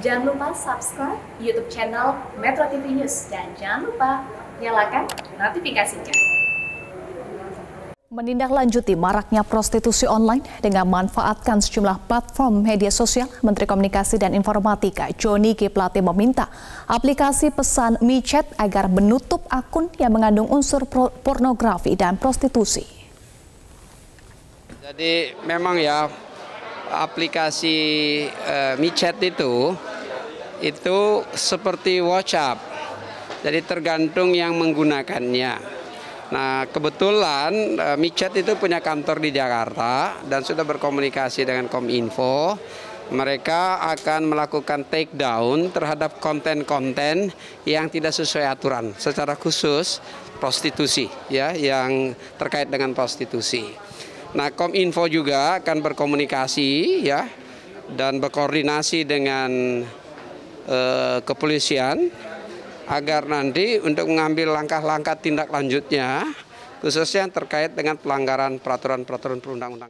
Jangan lupa subscribe YouTube channel Metro TV News dan jangan lupa nyalakan notifikasinya. Menindaklanjuti maraknya prostitusi online dengan memanfaatkan sejumlah platform media sosial, Menteri Komunikasi dan Informatika Johnny G Plate meminta aplikasi pesan MiChat agar menutup akun yang mengandung unsur pornografi dan prostitusi. Jadi memang ya, aplikasi MiChat itu seperti WhatsApp, jadi tergantung yang menggunakannya. Nah, kebetulan MiChat itu punya kantor di Jakarta dan sudah berkomunikasi dengan Kominfo. Mereka akan melakukan take down terhadap konten-konten yang tidak sesuai aturan, secara khusus prostitusi, ya, yang terkait dengan prostitusi. Nah, Kominfo juga akan berkomunikasi ya dan berkoordinasi dengan kepolisian agar nanti untuk mengambil langkah-langkah tindak lanjutnya, khususnya yang terkait dengan pelanggaran peraturan-peraturan perundang-undangan.